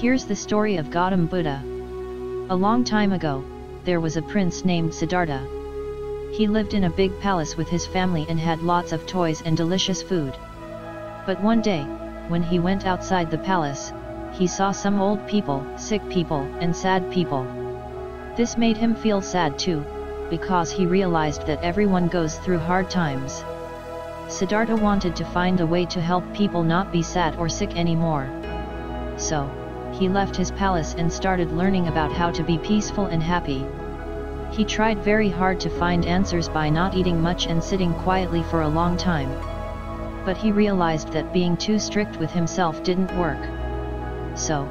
Here's the story of Gautam Buddha. A long time ago, there was a prince named Siddhartha. He lived in a big palace with his family and had lots of toys and delicious food. But one day, when he went outside the palace, he saw some old people, sick people, and sad people. This made him feel sad too, because he realized that everyone goes through hard times. Siddhartha wanted to find a way to help people not be sad or sick anymore. So, he left his palace and started learning about how to be peaceful and happy. He tried very hard to find answers by not eating much and sitting quietly for a long time. But he realized that being too strict with himself didn't work. So,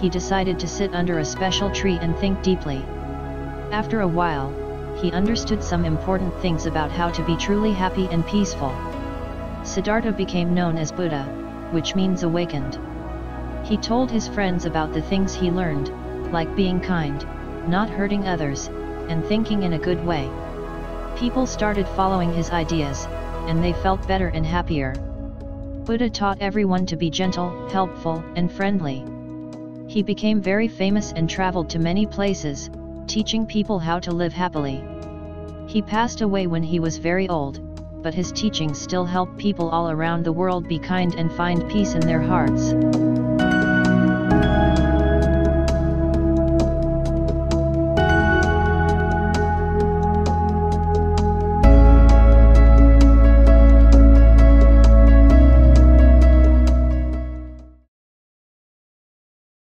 he decided to sit under a special tree and think deeply. After a while, he understood some important things about how to be truly happy and peaceful. Siddhartha became known as Buddha, which means awakened. He told his friends about the things he learned, like being kind, not hurting others, and thinking in a good way. People started following his ideas, and they felt better and happier. Buddha taught everyone to be gentle, helpful, and friendly. He became very famous and traveled to many places, teaching people how to live happily. He passed away when he was very old, but his teachings still help people all around the world be kind and find peace in their hearts.